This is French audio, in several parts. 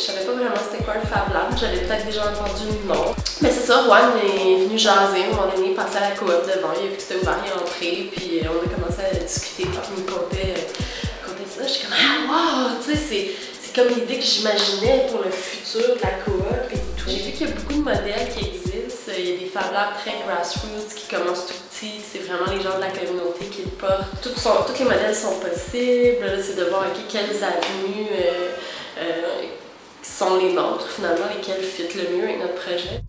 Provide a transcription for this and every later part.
savais pas vraiment c'était quoi le Fab Lab, j'avais peut-être déjà entendu le nom. Mais c'est ça, Juan est venu jaser, mon ami passait à la coop devant, il a vu que c'était ouvert, il est entré, puis on a commencé à discuter, puis il me comptait ça, j'étais comme ah wow, tu sais, c'est comme l'idée que j'imaginais pour le futur de la coop et tout. J'ai vu qu'il y a beaucoup de modèles qui existent, il y a des Fab Labs très grassroots qui commencent tout petit, c'est vraiment les gens de la communauté qui le portent. Tous les modèles sont possibles, c'est de voir okay, quelles avenues sont les nôtres finalement, lesquelles fitent le mieux avec notre projet.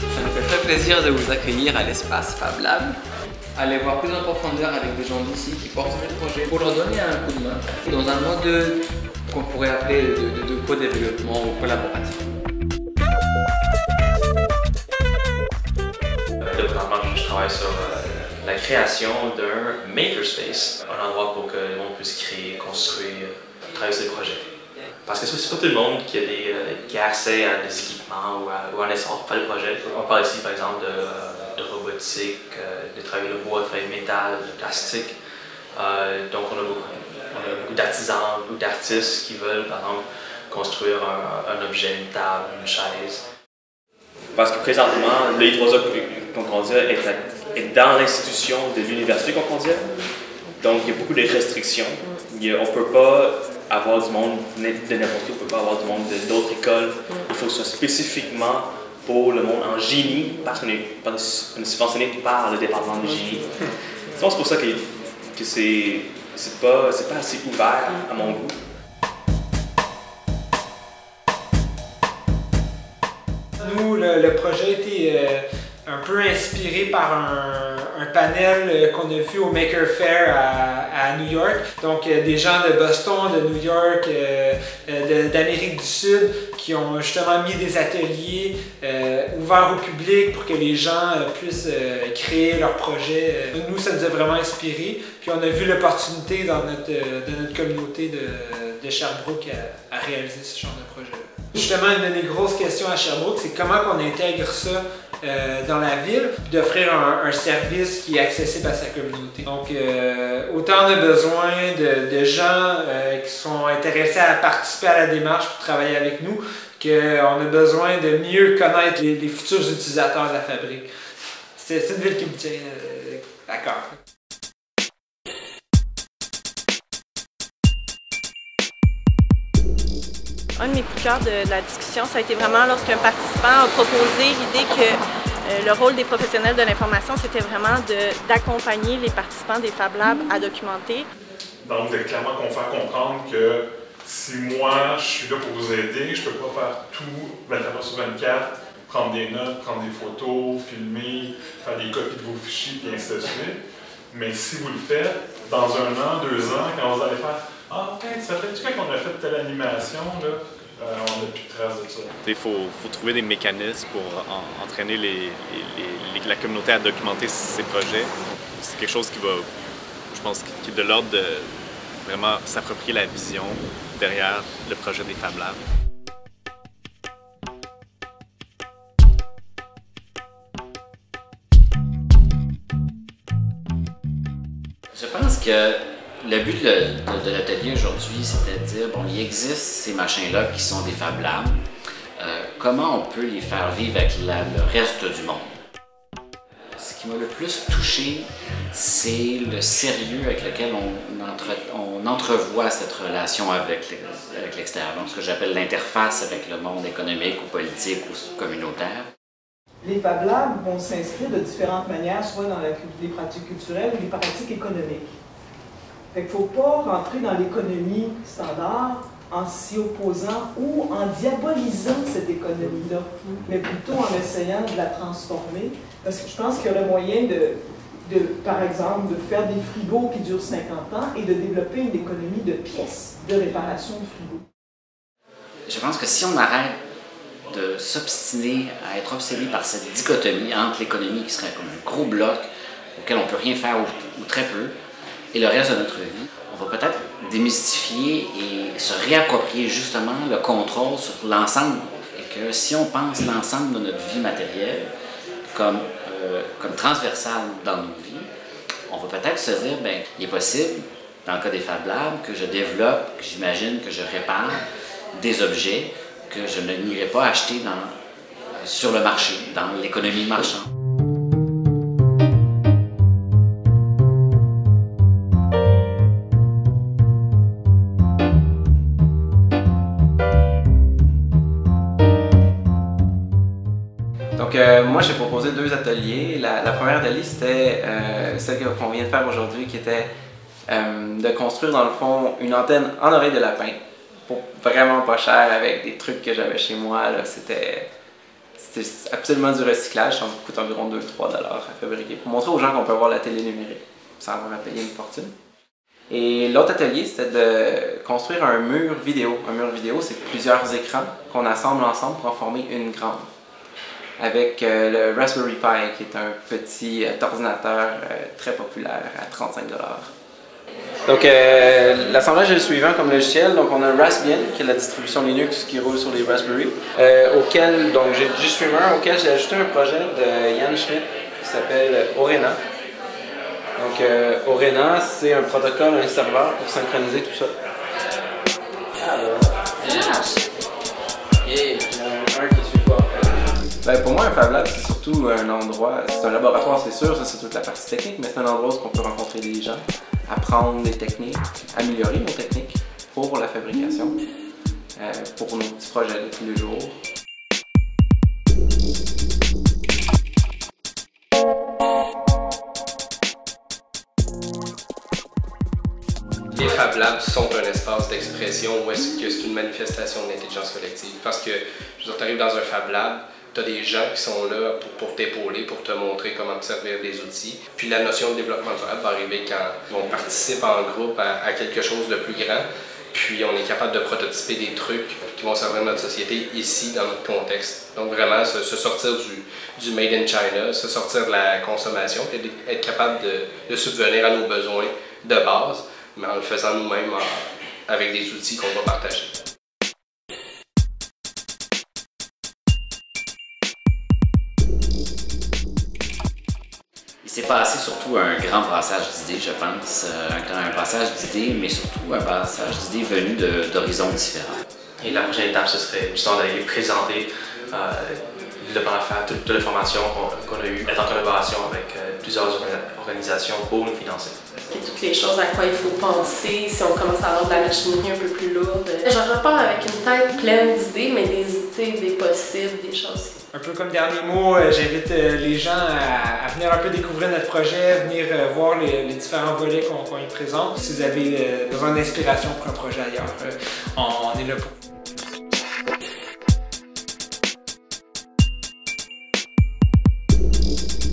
Ça nous fait très plaisir de vous accueillir à l'espace Fab Lab. Aller voir plus en profondeur avec des gens d'ici qui portent le projet pour leur donner un coup de main dans un mode qu'on pourrait appeler de co-développement ou collaboratif. Présentement, je travaille sur la création d'un makerspace, un endroit pour que le monde puisse créer, construire, travailler sur des projets. Parce que c'est pas tout le monde qui a, qui a accès à des équipements ou à un essor pour faire des projets. On parle ici par exemple de robotique, de travail de bois, de travail de métal, de plastique. Donc on a beaucoup d'artisans ou d'artistes qui veulent par exemple construire un objet, une table, une chaise. Parce que présentement, le I3A Concordia est dans l'institution de l'Université Concordia. Donc il y a beaucoup de restrictions. On ne peut pas avoir du monde de n'importe qui, on ne peut pas avoir du monde d'autres écoles. Il faut que ce soit spécifiquement pour le monde en génie, parce qu'on est subventionné par le département de génie. Je pense pour ça que c'est pas assez ouvert à mon goût. Nous, le projet a été un peu inspiré par un panel qu'on a vu au Maker Fair à New York. Donc des gens de Boston, de New York, d'Amérique du Sud qui ont justement mis des ateliers ouverts au public pour que les gens puissent créer leurs projets. Nous, ça nous a vraiment inspiré. Puis on a vu l'opportunité dans notre communauté de Sherbrooke à réaliser ce genre de projet. Justement, une des grosses questions à Sherbrooke, c'est comment on intègre ça dans la ville, puis d'offrir un service qui est accessible à sa communauté. Donc, autant on a besoin de gens qui sont intéressés à participer à la démarche pour travailler avec nous, qu'on a besoin de mieux connaître les futurs utilisateurs de la fabrique. C'est une ville qui me tient à cœur. Un de mes coups de cœur de la discussion, ça a été vraiment lorsqu'un participant a proposé l'idée que le rôle des professionnels de l'information, c'était vraiment d'accompagner les participants des Fab Labs à documenter. Donc, de clairement qu'on fait comprendre que si moi, je suis là pour vous aider, je ne peux pas faire tout 24 sur 24, prendre des notes, prendre des photos, filmer, faire des copies de vos fichiers, et ainsi de suite. Mais si vous le faites, dans 1 an, 2 ans, quand vous allez faire « Ah, ça fait-tu qu'on a fait telle animation, là? » On n'a plus de traces de ça. Il faut trouver des mécanismes pour entraîner la communauté à documenter ses projets. C'est quelque chose qui va, je pense, qui est de l'ordre de vraiment s'approprier la vision derrière le projet des Fab Labs. Je pense que le but de l'atelier aujourd'hui, c'était de dire, bon, il existe ces machins-là qui sont des Fab Labs. Comment on peut les faire vivre avec le reste du monde? Ce qui m'a le plus touché, c'est le sérieux avec lequel on entrevoit cette relation avec l'extérieur, donc ce que j'appelle l'interface avec le monde économique ou politique ou communautaire. Les Fab Labs vont s'inscrire de différentes manières, soit dans les pratiques culturelles ou les pratiques économiques. Il ne faut pas rentrer dans l'économie standard en s'y opposant ou en diabolisant cette économie-là, mais plutôt en essayant de la transformer. Parce que je pense qu'il y a le moyen de, par exemple, de faire des frigos qui durent 50 ans et de développer une économie de pièces de réparation de frigos. Je pense que si on arrête de s'obstiner à être obsédé par cette dichotomie entre l'économie qui serait comme un gros bloc auquel on ne peut rien faire ou très peu, et le reste de notre vie, on va peut-être démystifier et se réapproprier justement le contrôle sur l'ensemble. Et que si on pense l'ensemble de notre vie matérielle comme transversale dans nos vies, on va peut-être se dire, bien, il est possible, dans le cas des Fab Labs, que je développe, que j'imagine, que je répare des objets que je n'irai pas acheter sur le marché, dans l'économie marchande. Donc, moi, j'ai proposé deux ateliers. La première atelier, c'était celle qu'on vient de faire aujourd'hui, qui était de construire, dans le fond, une antenne en oreille de lapin, pour vraiment pas cher, avec des trucs que j'avais chez moi. C'était absolument du recyclage. Ça coûte environ 2-3 $ à fabriquer, pour montrer aux gens qu'on peut avoir la télé numérique, sans avoir à payer une fortune. Et l'autre atelier, c'était de construire un mur vidéo. Un mur vidéo, c'est plusieurs écrans qu'on assemble ensemble pour en former une grande, avec le Raspberry Pi, qui est un petit ordinateur très populaire à 35 $. Donc, l'assemblage est le suivant comme logiciel. Donc, on a Raspbian, qui est la distribution Linux qui roule sur les Raspberry, auquel, donc, j'ai GStreamer, auquel j'ai ajouté un projet de Yann Schmitt qui s'appelle Orena. Donc, Orena, c'est un protocole, un serveur pour synchroniser tout ça. Ben pour moi, un Fab Lab, c'est surtout un endroit, c'est un laboratoire, c'est sûr, ça c'est toute la partie technique, mais c'est un endroit où on peut rencontrer des gens, apprendre des techniques, améliorer nos techniques pour la fabrication, pour nos petits projets de tous les jours. Les Fab Labs sont un espace d'expression où est-ce que c'est une manifestation d'intelligence collective, parce que tu arrives dans un Fab Lab, tu as des gens qui sont là pour t'épauler, pour te montrer comment te servir des outils. Puis la notion de développement durable va arriver quand on participe en groupe à quelque chose de plus grand, puis on est capable de prototyper des trucs qui vont servir notre société ici, dans notre contexte. Donc vraiment, se sortir du Made in China, se sortir de la consommation, et être capable de subvenir à nos besoins de base, mais en le faisant nous-mêmes avec des outils qu'on va partager. Il s'est passé surtout un grand passage d'idées, je pense, un passage d'idées, mais surtout un passage d'idées venu d'horizons différents. Et la prochaine étape, ce serait justement d'aller présenter le plan à faire, toute la formation qu'on a eue, être en collaboration avec plusieurs organisations pour nous financer. Et toutes les choses à quoi il faut penser si on commence à avoir de la machinerie un peu plus lourde. Je repars avec une tête pleine d'idées, mais des idées, des possibles, des choses. Un peu comme dernier mot, j'invite les gens à venir un peu découvrir notre projet, venir voir les différents volets qu'on y présente. Si vous avez besoin d'inspiration pour un projet ailleurs, on est là pour vous.